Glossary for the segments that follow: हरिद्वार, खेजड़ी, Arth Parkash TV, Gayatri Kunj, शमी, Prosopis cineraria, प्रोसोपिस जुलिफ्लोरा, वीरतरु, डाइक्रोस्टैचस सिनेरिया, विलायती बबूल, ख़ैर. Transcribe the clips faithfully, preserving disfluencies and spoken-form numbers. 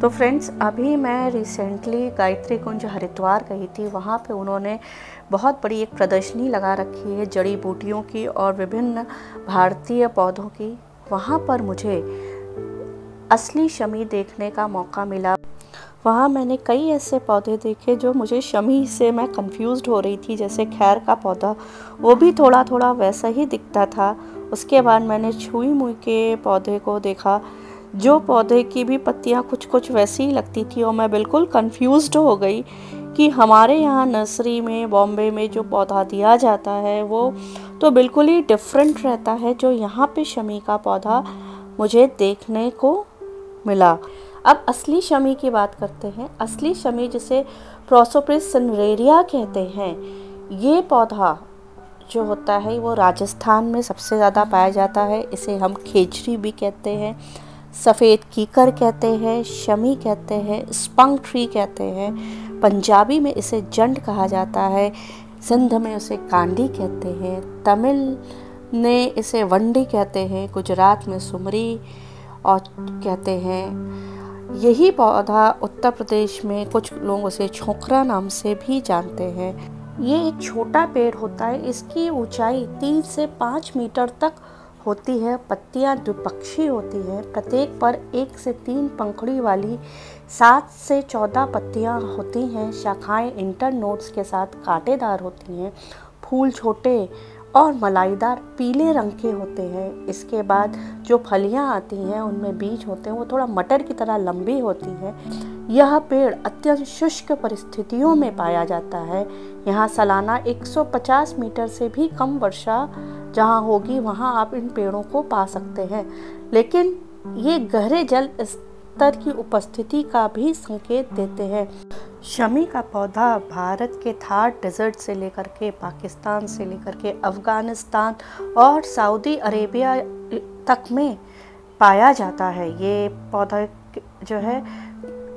तो फ्रेंड्स, अभी मैं रिसेंटली गायत्री कुंज हरिद्वार गई थी। वहाँ पे उन्होंने बहुत बड़ी एक प्रदर्शनी लगा रखी है जड़ी बूटियों की और विभिन्न भारतीय पौधों की। वहाँ पर मुझे असली शमी देखने का मौका मिला। वहाँ मैंने कई ऐसे पौधे देखे जो मुझे शमी से मैं कंफ्यूज्ड हो रही थी। जैसे खैर का पौधा, वो भी थोड़ा थोड़ा वैसा ही दिखता था। उसके बाद मैंने छुई मुई के पौधे को देखा, जो पौधे की भी पत्तियाँ कुछ कुछ वैसी ही लगती थी और मैं बिल्कुल कंफ्यूज्ड हो गई कि हमारे यहाँ नर्सरी में बॉम्बे में जो पौधा दिया जाता है वो तो बिल्कुल ही डिफरेंट रहता है, जो यहाँ पे शमी का पौधा मुझे देखने को मिला। अब असली शमी की बात करते हैं। असली शमी, जिसे प्रोसोपिस सिनेरेरिया कहते हैं, ये पौधा जो होता है वो राजस्थान में सबसे ज़्यादा पाया जाता है। इसे हम खेजरी भी कहते हैं, सफ़ेद कीकर कहते हैं, शमी कहते हैं, स्पंग ट्री कहते हैं, पंजाबी में इसे जंड कहा जाता है, सिंध में उसे कांडी कहते हैं, तमिल ने इसे वंडी कहते हैं, गुजरात में सुमरी और कहते हैं। यही पौधा उत्तर प्रदेश में कुछ लोग उसे छोकरा नाम से भी जानते हैं। ये एक छोटा पेड़ होता है, इसकी ऊंचाई तीन से पाँच मीटर तक होती है। पत्तियां द्विपक्षीय होती हैं, प्रत्येक पर एक से तीन पंखुड़ी वाली सात से चौदह पत्तियां होती हैं। शाखाएं इंटरनोड्स के साथ कांटेदार होती हैं। फूल छोटे और मलाईदार पीले रंग के होते हैं। इसके बाद जो फलियां आती हैं उनमें बीज होते हैं, वो थोड़ा मटर की तरह लंबी होती हैं। यह पेड़ अत्यंत शुष्क परिस्थितियों में पाया जाता है। यहाँ सालाना एक सौ पचास मीटर से भी कम वर्षा जहाँ होगी वहाँ आप इन पेड़ों को पा सकते हैं, लेकिन ये गहरे जल स्तर की उपस्थिति का भी संकेत देते हैं। शमी का पौधा भारत के थार डेजर्ट से लेकर के पाकिस्तान से लेकर के अफ़गानिस्तान और सऊदी अरेबिया तक में पाया जाता है। ये पौधा जो है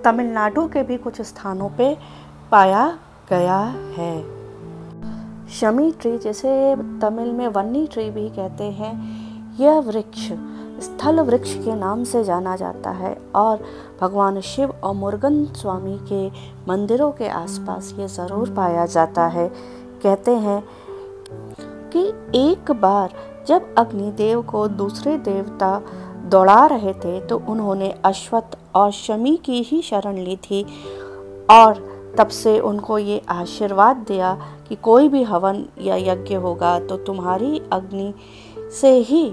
तमिलनाडु के भी कुछ स्थानों पे पाया गया है। शमी ट्री, जिसे तमिल में वन्नी ट्री भी कहते हैं, यह वृक्ष स्थल वृक्ष के नाम से जाना जाता है और भगवान शिव और मुर्गन स्वामी के मंदिरों के आसपास ये ज़रूर पाया जाता है। कहते हैं कि एक बार जब अग्निदेव को दूसरे देवता दौड़ा रहे थे तो उन्होंने अश्वत्थ और शमी की ही शरण ली थी और तब से उनको ये आशीर्वाद दिया कि कोई भी हवन या यज्ञ होगा तो तुम्हारी अग्नि से ही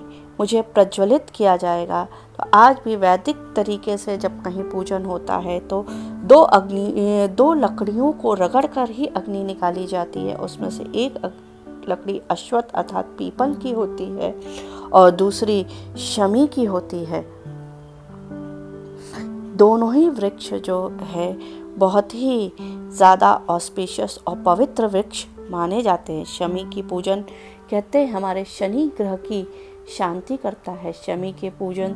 मुझे प्रज्वलित किया जाएगा। तो आज भी वैदिक तरीके से जब कहीं पूजन होता है तो दो अग्नि दो लकड़ियों को रगड़कर ही अग्नि निकाली जाती है। उसमें से एक लकड़ी अश्वत्थ अर्थात पीपल की होती है और दूसरी शमी की होती है। दोनों ही वृक्ष जो है बहुत ही ज़्यादा ऑस्पिशियस और पवित्र वृक्ष माने जाते हैं। शमी की पूजन कहते हैं हमारे शनि ग्रह की शांति करता है। शमी के पूजन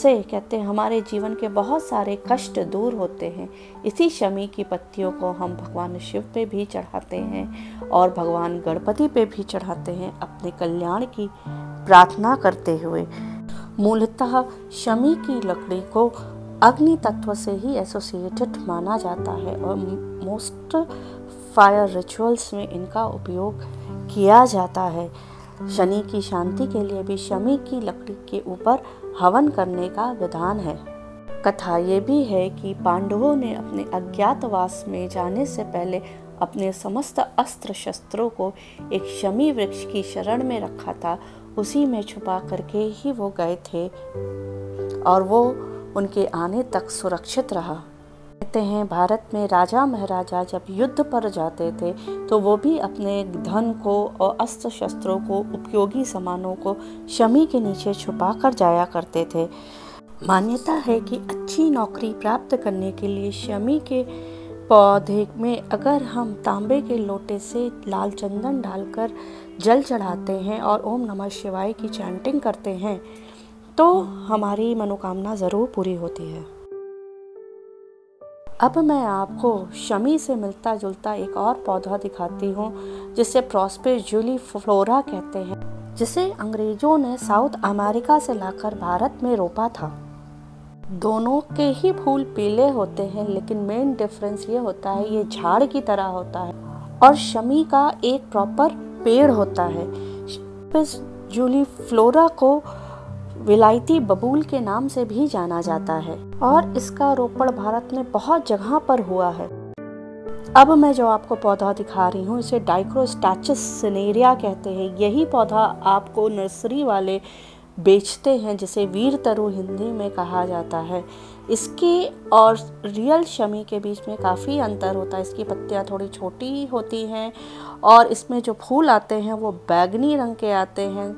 से कहते हैं हमारे जीवन के बहुत सारे कष्ट दूर होते हैं। इसी शमी की पत्तियों को हम भगवान शिव पे भी चढ़ाते हैं और भगवान गणपति पे भी चढ़ाते हैं, अपने कल्याण की प्रार्थना करते हुए। मूलतः शमी की लकड़ी को अग्नि तत्व से ही एसोसिएटेड माना जाता है और मोस्ट फायर रिचुअल्स में इनका उपयोग किया जाता है। शनि की शांति के लिए भी शमी की लकड़ी के ऊपर हवन करने का विधान है। कथा ये भी है कि पांडवों ने अपने अज्ञातवास में जाने से पहले अपने समस्त अस्त्र शस्त्रों को एक शमी वृक्ष की शरण में रखा था। उसी में छुपा करके ही वो गए थे और वो उनके आने तक सुरक्षित रहा। कहते हैं भारत में राजा महाराजा जब युद्ध पर जाते थे तो वो भी अपने धन को और अस्त्र शस्त्रों को, उपयोगी सामानों को शमी के नीचे छुपा कर जाया करते थे। मान्यता है कि अच्छी नौकरी प्राप्त करने के लिए शमी के पौधे में अगर हम तांबे के लोटे से लाल चंदन डालकर जल चढ़ाते हैं और ओम नमः शिवाय की चैंटिंग करते हैं तो हमारी मनोकामना ज़रूर पूरी होती है। अब मैं आपको शमी से मिलता जुलता एक और पौधा दिखाती हूँ जिसे प्रोसोपिस जुलिफ्लोरा कहते हैं, जिसे अंग्रेज़ों ने साउथ अमेरिका से लाकर भारत में रोपा था। दोनों के ही फूल पीले होते हैं, लेकिन मेन डिफरेंस ये होता है ये झाड़ की तरह होता है और शमी का एक प्रॉपर पेड़ होता है। प्रोसोपिस जुलिफ्लोरा को विलायती बबूल के नाम से भी जाना जाता है और इसका रोपण भारत में बहुत जगह पर हुआ है। अब मैं जो आपको पौधा दिखा रही हूँ इसे डाइक्रोस्टैचस सिनेरिया कहते हैं। यही पौधा आपको नर्सरी वाले बेचते हैं जिसे वीरतरु हिंदी में कहा जाता है। इसकी और रियल शमी के बीच में काफ़ी अंतर होता है। इसकी पत्तियाँ थोड़ी छोटी होती हैं और इसमें जो फूल आते हैं वो बैगनी रंग के आते हैं,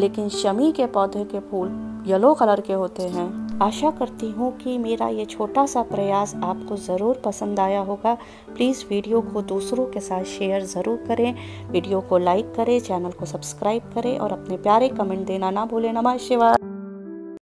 लेकिन शमी के पौधे के फूल येलो कलर के होते हैं। आशा करती हूँ कि मेरा ये छोटा सा प्रयास आपको ज़रूर पसंद आया होगा। प्लीज़ वीडियो को दूसरों के साथ शेयर ज़रूर करें, वीडियो को लाइक करें, चैनल को सब्सक्राइब करें और अपने प्यारे कमेंट देना ना भूलें। नमः शिवाय।